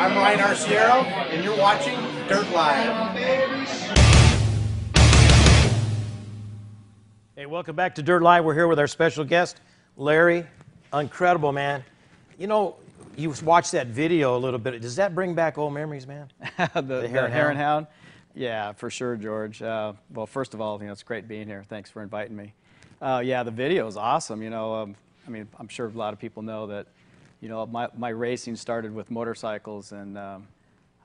I'm Ryan Arciero, and you're watching Dirt Live. Hey, welcome back to Dirt Live. We're here with our special guest, Larry. Incredible, man. You know, you watched that video a little bit. Does that bring back old memories, man? the Hare and Hound? Yeah, for sure, George. Well, first of all, you know, it's great being here. Thanks for inviting me. Yeah, the video is awesome. You know, I mean, I'm sure a lot of people know that, you know, my racing started with motorcycles, and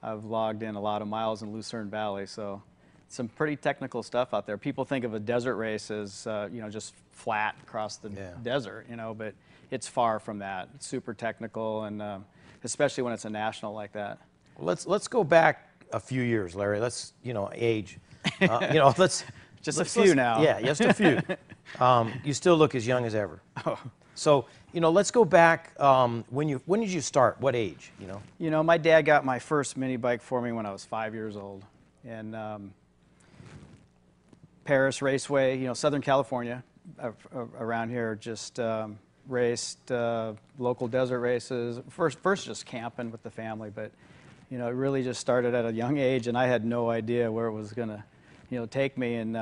I've logged in a lot of miles in Lucerne Valley, so some pretty technical stuff out there. People think of a desert race as, you know, just flat across the desert, you know, but it's far from that. It's super technical, and especially when it's a national like that. Well, let's go back a few years, Larry. Let's, you know, age. You know, let's... Just a few now. Yeah, just a few. You still look as young as ever. Oh. So, you know, let's go back. When did you start? What age? You know. You know, my dad got my first mini bike for me when I was 5 years old, and Perris Raceway, you know, Southern California, around here, just raced local desert races. First just camping with the family, but you know, it really just started at a young age, and I had no idea where it was gonna, you know, take me. And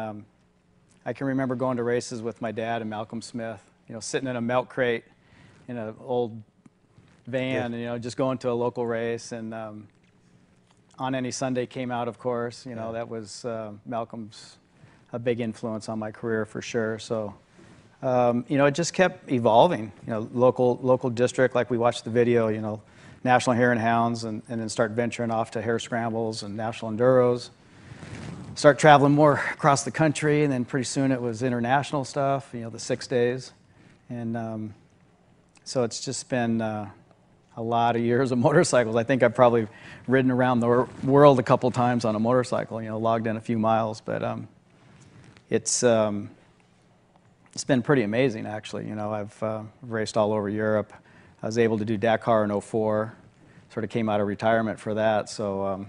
I can remember going to races with my dad and Malcolm Smith, you know, sitting in a milk crate in an old van, and, you know, just going to a local race. And On Any Sunday came out, of course, you know, that was Malcolm's a big influence on my career for sure. So, you know, it just kept evolving, you know, local district, like we watched the video, you know, National Hare and Hounds, and then start venturing off to Hare Scrambles and National Enduros. Start traveling more across the country, and then pretty soon it was international stuff, you know, the 6 days. And so it's just been a lot of years of motorcycles. I think I've probably ridden around the world a couple times on a motorcycle, you know, logged in a few miles. But it's been pretty amazing, actually. You know, I've raced all over Europe. I was able to do Dakar in 04, sort of came out of retirement for that. So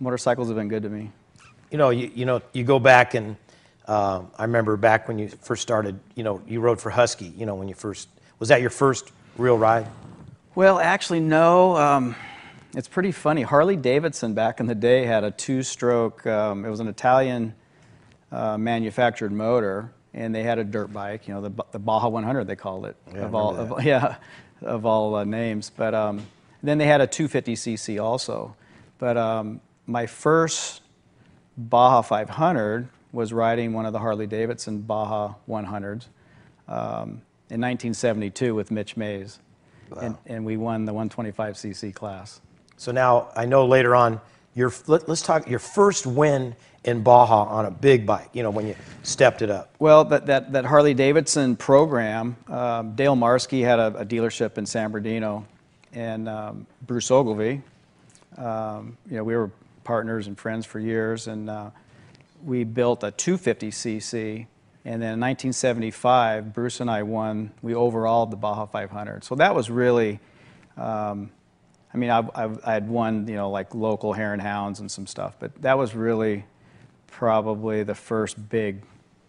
motorcycles have been good to me. You know, you go back, and I remember back when you first started, you know, you rode for Husky, you know, when you first, was that your first real ride? Well, actually, no. It's pretty funny. Harley-Davidson back in the day had a two-stroke, it was an Italian manufactured motor, and they had a dirt bike, you know, the Baja 100, they called it, yeah, of all names. But then they had a 250cc also. But my first Baja 500 was riding one of the Harley-Davidson Baja 100s in 1972 with Mitch Mays. Wow. And we won the 125cc class. So now I know later on, let's talk your first win in Baja on a big bike, you know, when you stepped it up. Well, that Harley-Davidson program, Dale Marsky had a dealership in San Bernardino, and Bruce Ogilvie, you know, we were partners and friends for years, and we built a 250cc, and then in 1975, Bruce and I won, we overalled the Baja 500. So that was really, I mean, I had won, you know, like local Hare and Hounds and some stuff, but that was really probably the first big,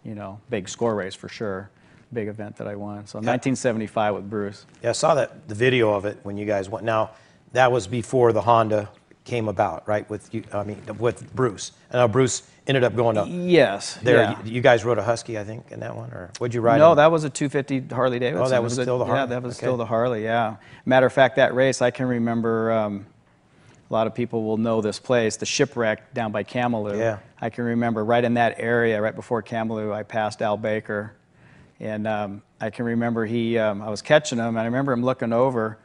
you know, big score race for sure, big event that I won. So 1975 with Bruce. Yeah, I saw that, the video of it when you guys went. Now, that was before the Honda came about, right? With you, I mean, with Bruce. And Bruce ended up going up. Yes. There, yeah. You guys rode a Husky, I think, in that one, or what'd you ride? No, that was a 250 Harley Davidson. Oh, that was still the Harley. Yeah, that was still the Harley. Yeah. Matter of fact, that race, I can remember. A lot of people will know this place, the shipwreck down by Cameloo. Yeah. I can remember right in that area, right before Cameloo, I passed Al Baker, and I can remember he, I was catching him, and I remember him looking over.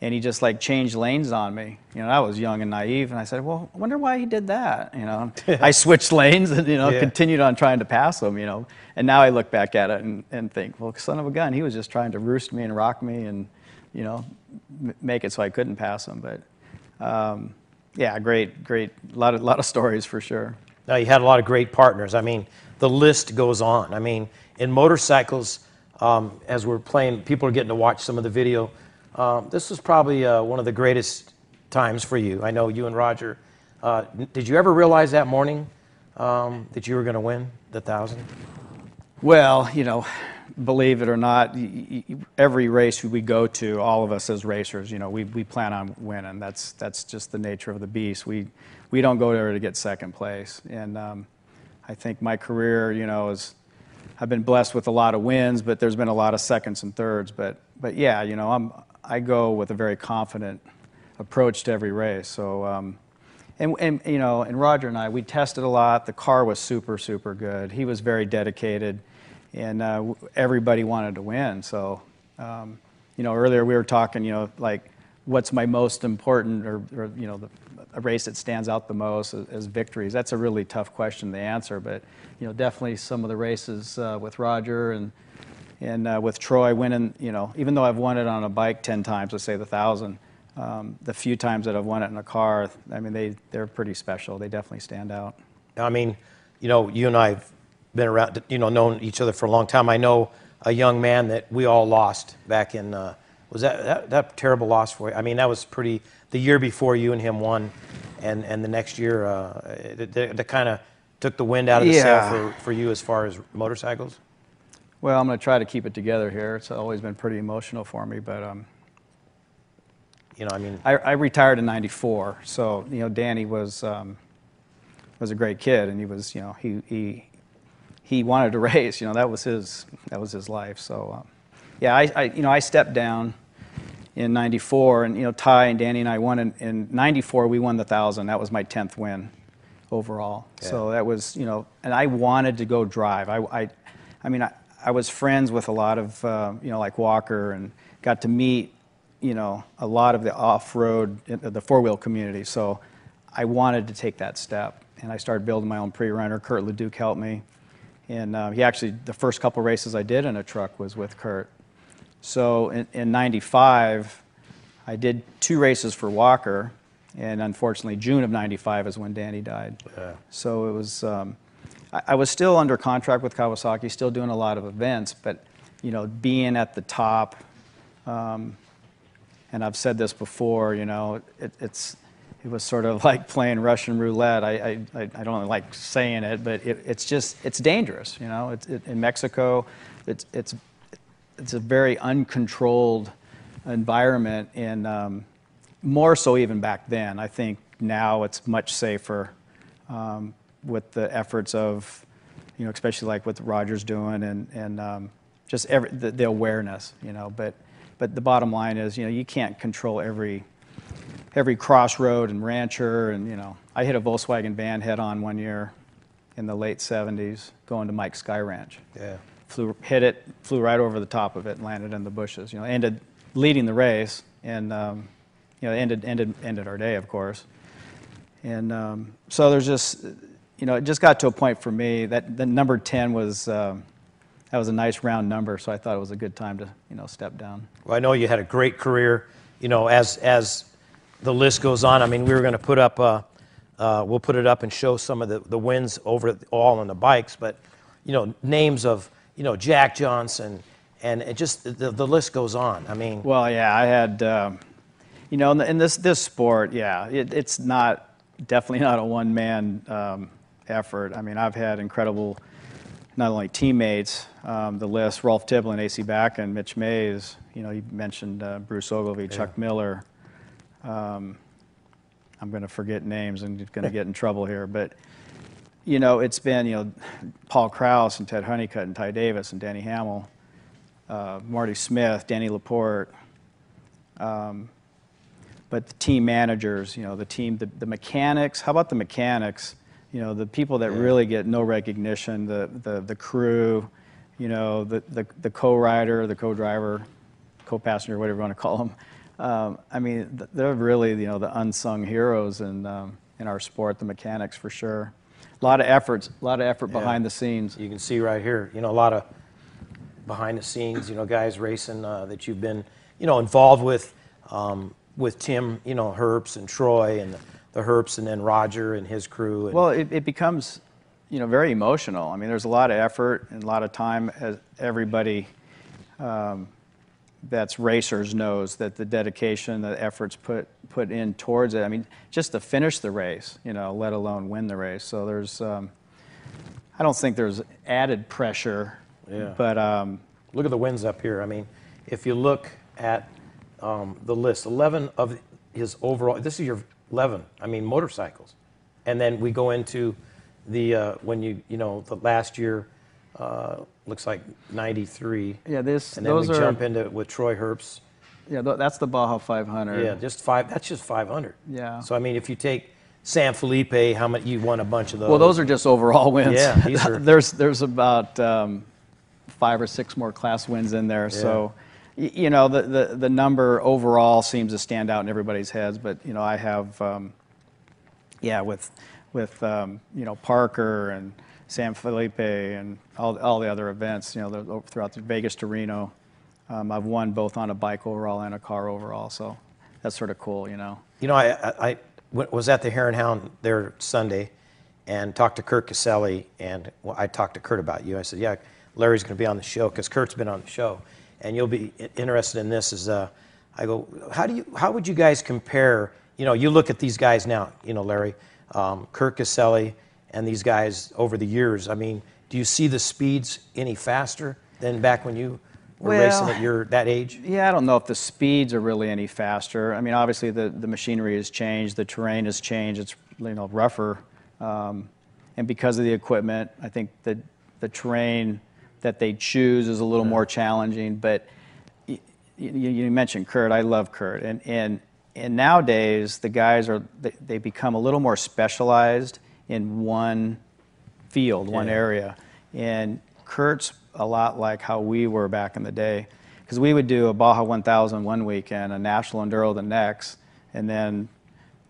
And he just like changed lanes on me. You know, I was young and naive, and I said, well, I wonder why he did that, you know. I switched lanes and, you know, continued on trying to pass him, you know. And now I look back at it and think, well, son of a gun, he was just trying to roost me and rock me and, you know, make it so I couldn't pass him. But, yeah, great, lot of stories for sure. Now, you had a lot of great partners. I mean, the list goes on. I mean, in motorcycles, as we're playing, people are getting to watch some of the video. This was probably one of the greatest times for you. I know you and Roger. Did you ever realize that morning that you were going to win the 1,000? Well, you know, believe it or not, every race we go to, all of us as racers, you know, we plan on winning. That's just the nature of the beast. We don't go there to get second place. And I think my career, you know, is, I've been blessed with a lot of wins, but there's been a lot of seconds and thirds. But yeah, you know, I go with a very confident approach to every race. So and you know, and Roger and I, we tested a lot. The car was super good. He was very dedicated. And everybody wanted to win. So, you know, earlier we were talking, you know, like, what's my most important, or you know, a race that stands out the most as victories. That's a really tough question to answer, but, you know, definitely some of the races with Roger and with Troy winning, you know, even though I've won it on a bike 10 times, let's say the 1,000, the few times that I've won it in a car, I mean, they're pretty special. They definitely stand out. I mean, you know, you and I have been around, you know, known each other for a long time. I know a young man that we all lost back in, was that terrible loss for you? I mean, that was pretty, the year before you and him won, and the next year, that kind of took the wind out of the sail for you as far as motorcycles? Well, I'm going to try to keep it together here. It's always been pretty emotional for me, but, you know, I mean. I retired in 94, so, you know, Danny was a great kid, and he was, you know, he wanted to race, you know, that was his life. So, yeah, you know, I stepped down in 94, and, you know, Ty and Danny and I won in 94, we won the 1,000. That was my 10th win overall. Yeah. So that was, you know, and I wanted to go drive. I mean, I was friends with a lot of, you know, like Walker, and got to meet, you know, a lot of the off-road, the four-wheel community. So I wanted to take that step, and I started building my own pre-runner. Kurt LeDuc helped me. And he actually, the first couple races I did in a truck was with Kurt. So in 95, I did 2 races for Walker. And unfortunately, June of 95 is when Danny died. Yeah. So it was, I was still under contract with Kawasaki, still doing a lot of events. But, you know, being at the top, and I've said this before, you know, it was sort of like playing Russian roulette. I don't like saying it, but it's just, it's dangerous, you know. In Mexico, it's a very uncontrolled environment, and more so even back then. I think now it's much safer with the efforts of, you know, especially like what Roger's doing, and just the awareness, you know. But the bottom line is, you know, you can't control every crossroad and rancher, and, you know, I hit a Volkswagen van head-on one year in the late 70s going to Mike's Sky Ranch. Yeah. Hit it, flew right over the top of it and landed in the bushes. You know, ended leading the race, and, you know, ended our day, of course. And so there's just, you know, it just got to a point for me that the number 10 was, that was a nice round number, so I thought it was a good time to, you know, step down. Well, I know you had a great career, you know, as the list goes on. I mean, we were going to put up, we'll put it up and show some of the wins overall on the bikes. But, you know, names of, you know, Jack Johnson, and it just, the list goes on. I mean. Well, yeah, I had, you know, in this sport, yeah, it's not, definitely not a one-man effort. I mean, I've had incredible, not only teammates, the list, Rolf Tiblin, A.C. Bakken, Mitch Mays, you know, you mentioned Bruce Ogilvie, yeah. Chuck Miller. I'm going to forget names and going to get in trouble here, but, you know, it's been, you know, Paul Kraus and Ted Honeycutt and Ty Davis and Danny Hamill, Marty Smith, Danny Laporte, but the team managers, you know, the team, the mechanics, how about the mechanics, you know, the people that really get no recognition, the crew, you know, the co-rider, the co-driver, co-passenger, whatever you want to call them. I mean, they're really, you know, the unsung heroes in our sport, the mechanics for sure. A lot of effort behind the scenes. You can see right here, you know, a lot of behind the scenes, you know, guys racing that you've been, you know, involved with Tim, you know, Herbst and Troy and the Herbst, and then Roger and his crew. And well, it becomes, you know, very emotional. I mean, there's a lot of effort and a lot of time as everybody, that's racers knows that the dedication, the efforts put in towards it. I mean, just to finish the race, you know, let alone win the race. So there's, I don't think there's added pressure, but Look at the wins up here. I mean, if you look at the list, 11 of his overall, this is your 11, I mean, motorcycles. And then we go into the, when you know, the last year, looks like 93. Yeah, this, and then those we jump into with Troy Herbst. Yeah, that's the Baja 500. Yeah, just five, that's just 500. Yeah. So, I mean, if you take San Felipe, how much, you won a bunch of those. Well, those are just overall wins. Yeah, these are. There's about 5 or 6 more class wins in there. Yeah. So, you know, the number overall seems to stand out in everybody's heads. But, you know, I have, yeah, with you know, Parker and San Felipe and all the other events, you know, throughout the Vegas to Reno. I've won both on a bike overall and a car overall, so that's sort of cool, you know. You know, I was at the Hare and Hound there Sunday and talked to Kurt Caselli, and well, I talked to Kurt about you. I said, yeah, Larry's going to be on the show because Kurt's been on the show, and you'll be interested in this. Is I go, how would you guys compare, you know, you look at these guys now, you know, Larry, Kurt Caselli, and these guys over the years. I mean, do you see the speeds any faster than back when you were racing at that age? Yeah, I don't know if the speeds are really any faster. I mean, obviously the machinery has changed, the terrain has changed, it's, you know, rougher. And because of the equipment, I think the terrain that they choose is a little more challenging. But you mentioned Kurt, I love Kurt. And nowadays, the guys are, they become a little more specialized in one field, one area. And Kurt's a lot like how we were back in the day, because we would do a Baja 1000 one weekend, a National Enduro the next, and then,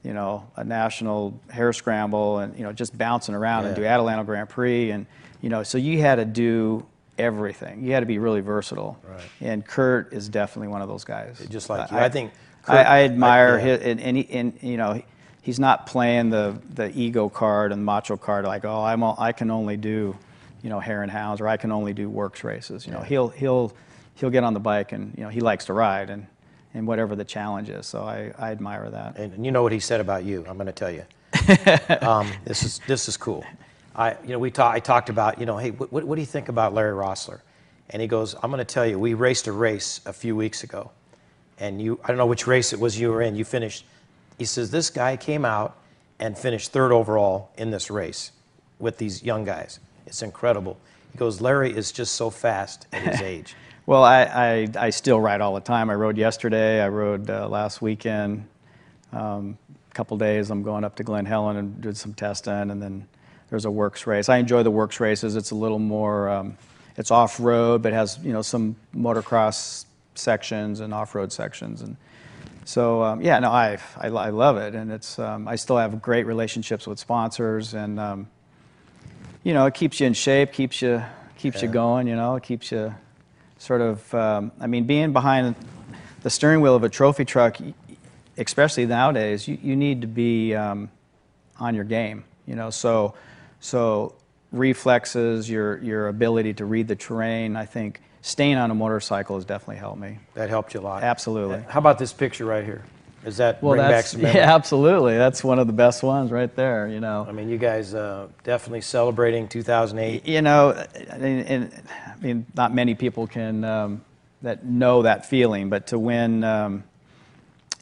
you know, a National Hare Scramble, and, you know, just bouncing around and do Adelano Grand Prix. And, you know, so you had to do everything. You had to be really versatile. Right. And Kurt is definitely one of those guys. Just like you. I think Kurt, I admire his, and you know, he's not playing the ego card and macho card like, oh, I can only do, you know, Hare and Hounds, or I can only do works races. You know, he'll get on the bike, and, you know, he likes to ride and whatever the challenge is. So I admire that. And you know what he said about you? I'm going to tell you. This is cool. I talked about, you know, hey, what do you think about Larry Roeseler? And he goes, I'm going to tell you, we raced a race a few weeks ago, and I don't know which race it was you were in. You finished. He says, this guy came out and finished 3rd overall in this race with these young guys. It's incredible. He goes, Larry is just so fast at his age. Well, I still ride all the time. I rode yesterday. I rode last weekend. A couple days, I'm going up to Glen Helen and did some testing, and then there's a works race. I enjoy the works races. It's a little more, it's off-road, but has, you know, some motocross sections and off-road sections. And so, yeah, no, I love it. And it's, I still have great relationships with sponsors, and, you know, it keeps you in shape, keeps you going, you know, it keeps you sort of, I mean, being behind the steering wheel of a trophy truck, especially nowadays, you need to be on your game, you know, so reflexes, your ability to read the terrain, I think staying on a motorcycle has definitely helped me. That helped you a lot. Absolutely. How about this picture right here? Is that bring back some memory? Yeah, absolutely. That's one of the best ones right there, you know. I mean, you guys definitely celebrating 2008. You know, I mean, not many people can that know that feeling, but to win,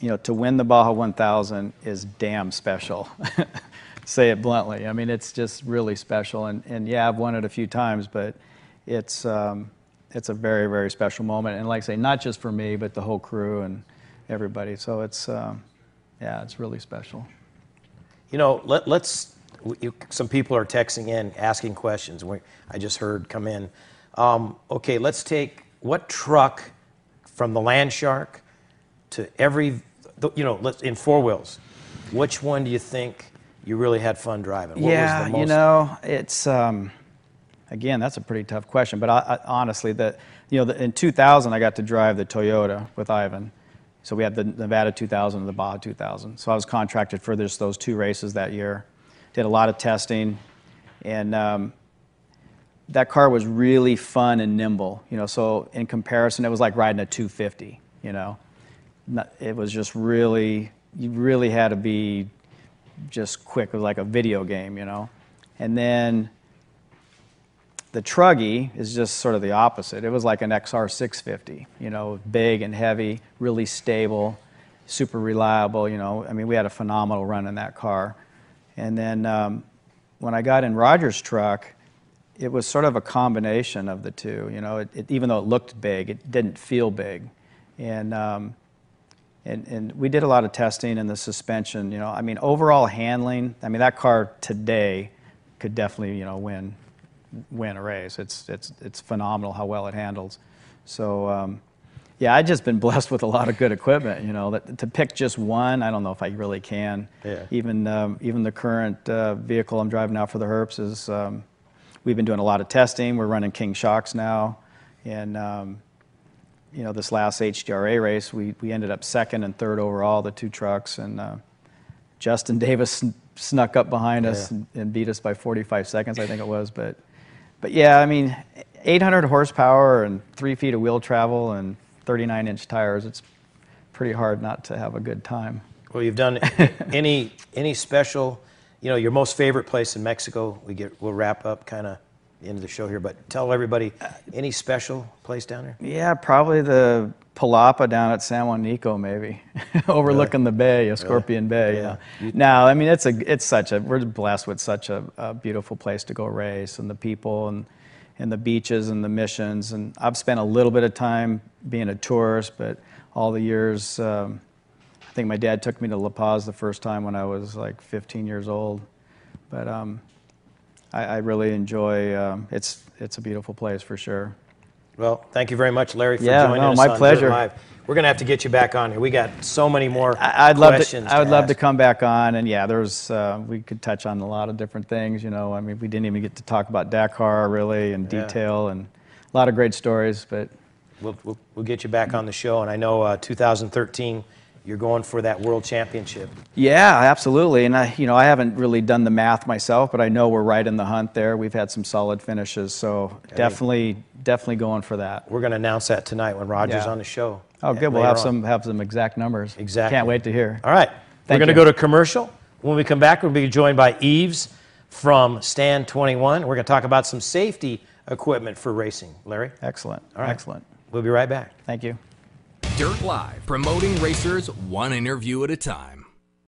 you know, to win the Baja 1000 is damn special. Say it bluntly. I mean, it's just really special, and yeah, I've won it a few times, but it's a very, very special moment, and like I say, not just for me, but the whole crew and everybody. So it's, yeah, it's really special. You know, some people are texting in, asking questions. I just heard come in. Okay, let's take what truck from the Land Shark to every, you know, in four wheels. Which one do you think you really had fun driving? What was the most? You know, it's, again, that's a pretty tough question. But I honestly, you know, in 2000, I got to drive the Toyota with Ivan. So we had the Nevada 2000 and the Baja 2000. So I was contracted for just those 2 races that year. Did a lot of testing, and that car was really fun and nimble. You know, so in comparison, it was like riding a 250. You know, it was just really, you really had to be just quick. It was like a video game. You know, and then The Truggy is just sort of the opposite. It was like an XR 650, you know, big and heavy, really stable, super reliable, you know. I mean, we had a phenomenal run in that car. And then when I got in Roger's truck, it was sort of a combination of the two, you know. Even though it looked big, it didn't feel big. And we did a lot of testing in the suspension, you know. I mean, overall handling, I mean, that car today could definitely, you know, win a race. It's phenomenal how well it handles. So yeah, I've just been blessed with a lot of good equipment, you know. That, to pick just one, I don't know if I really can. Yeah. Even the current vehicle I'm driving now for the Herps is, we've been doing a lot of testing. We're running King shocks now, and you know, this last HDRA race, we ended up second and third overall, the two trucks, and Justin Davis snuck up behind us and beat us by 45 seconds, I think it was, but yeah, I mean, 800 horsepower and 3 feet of wheel travel and 39-inch tires, it's pretty hard not to have a good time. Well, you've done any special, you know, your most favorite place in Mexico. We'll wrap up kind of into the show here, but tell everybody, any special place down there? Yeah, probably the Palapa down at San Juanico, maybe overlooking the bay, Scorpion Bay. Yeah. You know? No, I mean, we're blessed with such a beautiful place to go race, and the people, and the beaches, and the missions. And I've spent a little bit of time being a tourist, but all the years, I think my dad took me to La Paz the first time when I was like 15 years old, but I really enjoy, it's a beautiful place for sure. Well, thank you very much, Larry, for joining us. My pleasure. Dirt Live. We're going to have to get you back on here. We got so many more questions. I would love to come back on, and yeah, we could touch on a lot of different things, you know. I mean, we didn't even get to talk about Dakar really in detail, and a lot of great stories, but we'll get you back on the show. And I know 2013 you're going for that world championship. Yeah, absolutely. And I, you know, I haven't really done the math myself, but I know we're right in the hunt there. We've had some solid finishes, so definitely going for that. We're going to announce that tonight when Roger's on the show. Oh, good. We'll have some exact numbers. Exactly. Can't wait to hear. All right, we're going to go to commercial. When we come back, we'll be joined by Eves from Stand 21. We're going to talk about some safety equipment for racing. Larry, excellent. All right, excellent. We'll be right back. Thank you. Dirt Live, promoting racers one interview at a time.